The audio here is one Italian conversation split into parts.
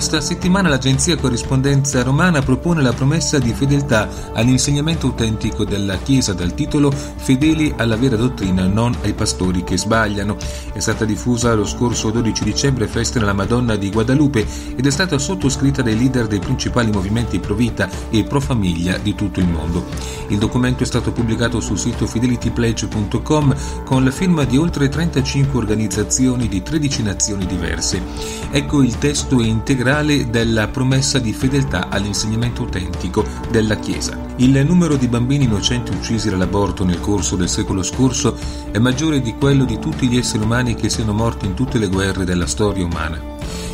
Questa settimana l'agenzia Corrispondenza Romana propone la promessa di fedeltà all'insegnamento autentico della Chiesa dal titolo Fedeli alla vera dottrina, non ai pastori che sbagliano. È stata diffusa lo scorso 12 dicembre, festa della Madonna di Guadalupe, ed è stata sottoscritta dai leader dei principali movimenti pro vita e pro famiglia di tutto il mondo. Il documento è stato pubblicato sul sito fidelitypledge.com con la firma di oltre 35 organizzazioni di 13 nazioni diverse. Ecco il testo integrale della promessa di fedeltà all'insegnamento autentico della Chiesa. Il numero di bambini innocenti uccisi dall'aborto nel corso del secolo scorso è maggiore di quello di tutti gli esseri umani che siano morti in tutte le guerre della storia umana.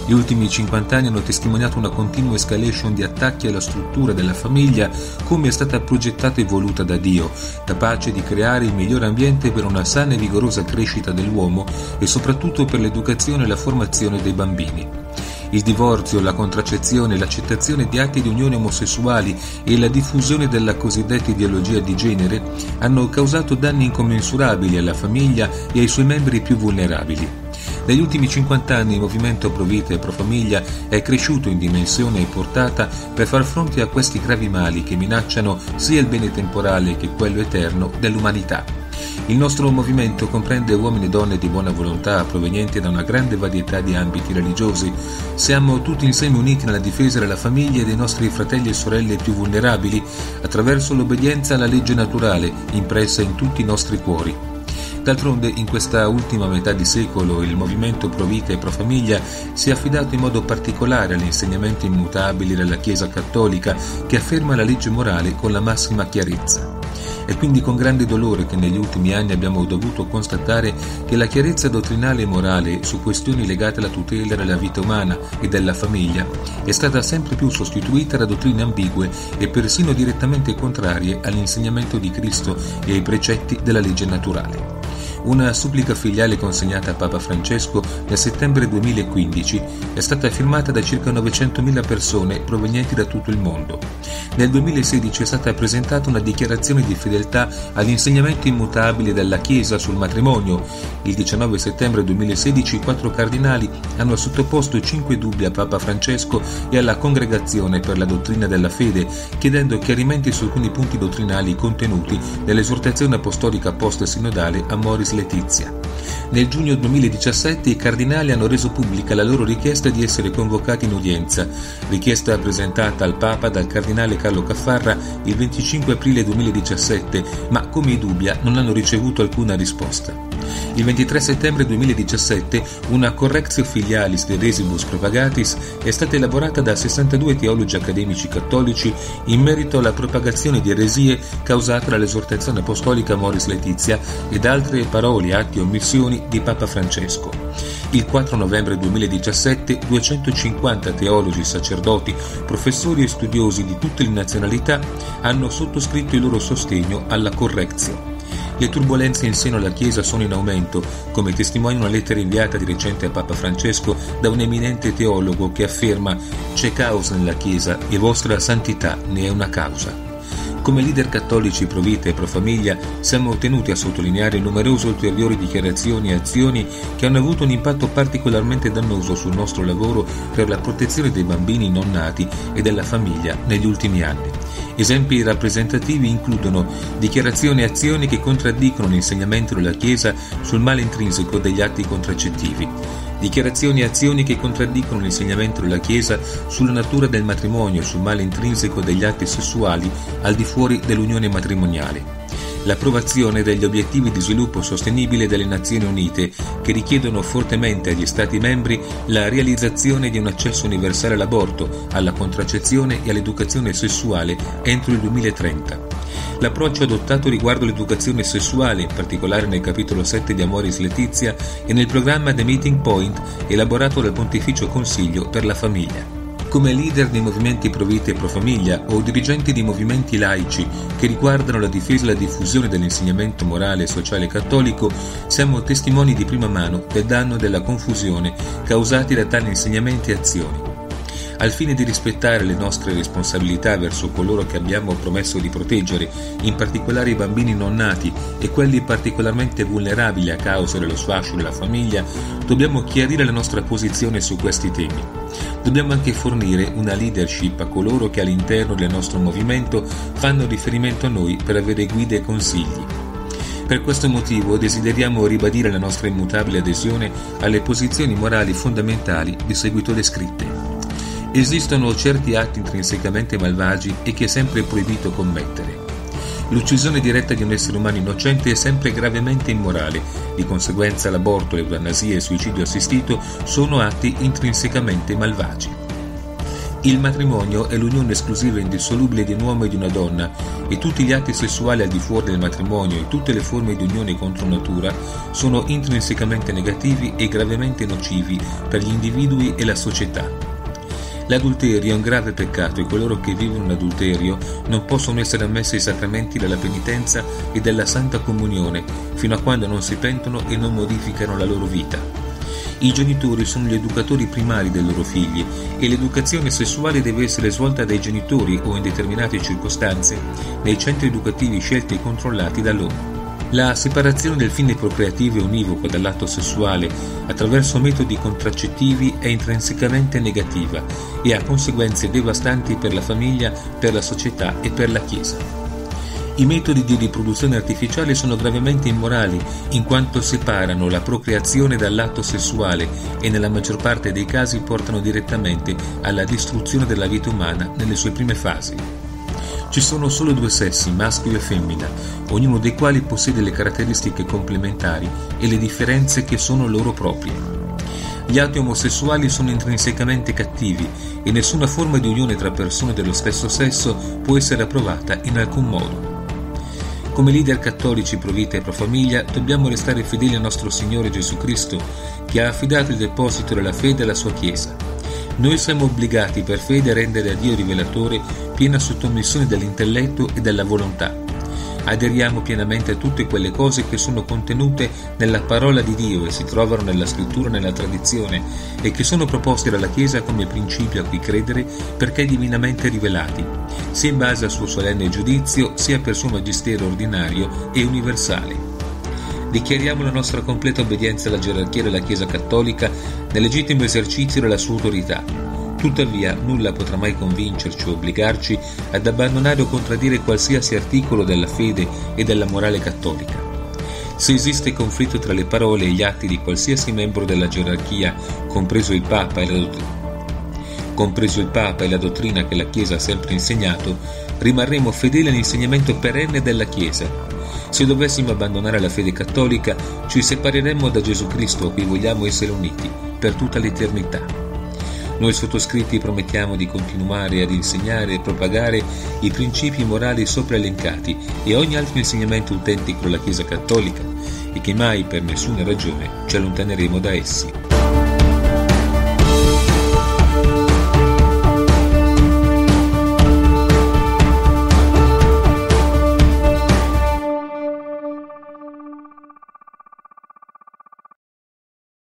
Gli ultimi 50 anni hanno testimoniato una continua escalation di attacchi alla struttura della famiglia come è stata progettata e voluta da Dio, capace di creare il miglior ambiente per una sana e vigorosa crescita dell'uomo e soprattutto per l'educazione e la formazione dei bambini. Il divorzio, la contraccezione, l'accettazione di atti di unione omosessuali e la diffusione della cosiddetta ideologia di genere hanno causato danni incommensurabili alla famiglia e ai suoi membri più vulnerabili. Negli ultimi 50 anni il movimento pro vita e pro famiglia è cresciuto in dimensione e portata per far fronte a questi gravi mali che minacciano sia il bene temporale che quello eterno dell'umanità. Il nostro movimento comprende uomini e donne di buona volontà provenienti da una grande varietà di ambiti religiosi. Siamo tutti insieme uniti nella difesa della famiglia e dei nostri fratelli e sorelle più vulnerabili attraverso l'obbedienza alla legge naturale impressa in tutti i nostri cuori. D'altronde, in questa ultima metà di secolo, il movimento pro vita e pro famiglia si è affidato in modo particolare all'insegnamento immutabile della Chiesa cattolica, che afferma la legge morale con la massima chiarezza. È quindi con grande dolore che negli ultimi anni abbiamo dovuto constatare che la chiarezza dottrinale e morale su questioni legate alla tutela della vita umana e della famiglia è stata sempre più sostituita da dottrine ambigue e persino direttamente contrarie all'insegnamento di Cristo e ai precetti della legge naturale. Una supplica filiale consegnata a Papa Francesco nel settembre 2015 è stata firmata da circa 900.000 persone provenienti da tutto il mondo. Nel 2016 è stata presentata una dichiarazione di fedeltà all'insegnamento immutabile della Chiesa sul matrimonio. Il 19 settembre 2016 4 cardinali hanno sottoposto 5 dubbi a Papa Francesco e alla Congregazione per la Dottrina della Fede, chiedendo chiarimenti su alcuni punti dottrinali contenuti nell'esortazione apostolica post-sinodale Amoris Laetitia. Nel giugno 2017 i cardinali hanno reso pubblica la loro richiesta di essere convocati in udienza, richiesta presentata al Papa dal cardinale Carlo Caffarra il 25 aprile 2017, ma come i Dubia non hanno ricevuto alcuna risposta. Il 23 settembre 2017 una Correctio Filialis de Haeresibus Propagatis è stata elaborata da 62 teologi accademici cattolici in merito alla propagazione di eresie causata dall'esortazione apostolica Amoris Laetitia ed altre parole, atti e omissioni di Papa Francesco. Il 4 novembre 2017 250 teologi, sacerdoti, professori e studiosi di tutte le nazionalità hanno sottoscritto il loro sostegno alla Correctio. Le turbolenze in seno alla Chiesa sono in aumento, come testimonia una lettera inviata di recente a Papa Francesco da un eminente teologo che afferma: «C'è caos nella Chiesa e vostra santità ne è una causa». Come leader cattolici pro vita e pro famiglia siamo tenuti a sottolineare numerose ulteriori dichiarazioni e azioni che hanno avuto un impatto particolarmente dannoso sul nostro lavoro per la protezione dei bambini non nati e della famiglia negli ultimi anni. Esempi rappresentativi includono dichiarazioni e azioni che contraddicono l'insegnamento della Chiesa sul male intrinseco degli atti contraccettivi, dichiarazioni e azioni che contraddicono l'insegnamento della Chiesa sulla natura del matrimonio e sul male intrinseco degli atti sessuali al di fuori dell'unione matrimoniale, l'approvazione degli obiettivi di sviluppo sostenibile delle Nazioni Unite, che richiedono fortemente agli Stati membri la realizzazione di un accesso universale all'aborto, alla contraccezione e all'educazione sessuale entro il 2030. L'approccio adottato riguardo l'educazione sessuale, in particolare nel capitolo 7 di Amoris Laetitia e nel programma The Meeting Point elaborato dal Pontificio Consiglio per la Famiglia. Come leader dei movimenti pro vita e pro famiglia o dirigenti di movimenti laici che riguardano la difesa e la diffusione dell'insegnamento morale e sociale cattolico, siamo testimoni di prima mano del danno e della confusione causati da tali insegnamenti e azioni. al fine di rispettare le nostre responsabilità verso coloro che abbiamo promesso di proteggere, in particolare i bambini non nati e quelli particolarmente vulnerabili a causa dello sfascio della famiglia, dobbiamo chiarire la nostra posizione su questi temi. Dobbiamo anche fornire una leadership a coloro che all'interno del nostro movimento fanno riferimento a noi per avere guide e consigli. Per questo motivo desideriamo ribadire la nostra immutabile adesione alle posizioni morali fondamentali di seguito descritte. Esistono certi atti intrinsecamente malvagi e che è sempre proibito commettere. L'uccisione diretta di un essere umano innocente è sempre gravemente immorale, di conseguenza l'aborto, l'eutanasia e il suicidio assistito sono atti intrinsecamente malvagi. Il matrimonio è l'unione esclusiva e indissolubile di un uomo e di una donna e tutti gli atti sessuali al di fuori del matrimonio e tutte le forme di unione contro natura sono intrinsecamente negativi e gravemente nocivi per gli individui e la società. L'adulterio è un grave peccato e coloro che vivono in adulterio non possono essere ammessi ai sacramenti della penitenza e della Santa Comunione fino a quando non si pentono e non modificano la loro vita. I genitori sono gli educatori primari dei loro figli e l'educazione sessuale deve essere svolta dai genitori o in determinate circostanze nei centri educativi scelti e controllati da loro. La separazione del fine procreativo e univoco dall'atto sessuale attraverso metodi contraccettivi è intrinsecamente negativa e ha conseguenze devastanti per la famiglia, per la società e per la Chiesa. I metodi di riproduzione artificiale sono gravemente immorali in quanto separano la procreazione dall'atto sessuale e nella maggior parte dei casi portano direttamente alla distruzione della vita umana nelle sue prime fasi. Ci sono solo due sessi, maschio e femmina, ognuno dei quali possiede le caratteristiche complementari e le differenze che sono loro proprie. Gli atti omosessuali sono intrinsecamente cattivi e nessuna forma di unione tra persone dello stesso sesso può essere approvata in alcun modo. Come leader cattolici pro vita e pro famiglia dobbiamo restare fedeli al nostro Signore Gesù Cristo, che ha affidato il deposito della fede alla sua Chiesa. Noi siamo obbligati per fede a rendere a Dio rivelatore piena sottomissione dell'intelletto e della volontà. Aderiamo pienamente a tutte quelle cose che sono contenute nella parola di Dio e si trovano nella scrittura e nella tradizione e che sono proposte dalla Chiesa come principio a cui credere perché divinamente rivelati, sia in base al suo solenne giudizio sia per suo magistero ordinario e universale. Dichiariamo la nostra completa obbedienza alla gerarchia della Chiesa cattolica nel legittimo esercizio della sua autorità. Tuttavia, nulla potrà mai convincerci o obbligarci ad abbandonare o contraddire qualsiasi articolo della fede e della morale cattolica. Se esiste conflitto tra le parole e gli atti di qualsiasi membro della gerarchia, compreso il Papa e la dottrina che la Chiesa ha sempre insegnato, rimarremo fedeli all'insegnamento perenne della Chiesa. Se dovessimo abbandonare la fede cattolica, ci separeremmo da Gesù Cristo a cui vogliamo essere uniti per tutta l'eternità. Noi sottoscritti promettiamo di continuare ad insegnare e propagare i principi morali sopra elencati e ogni altro insegnamento autentico della Chiesa cattolica e che mai per nessuna ragione ci allontaneremo da essi.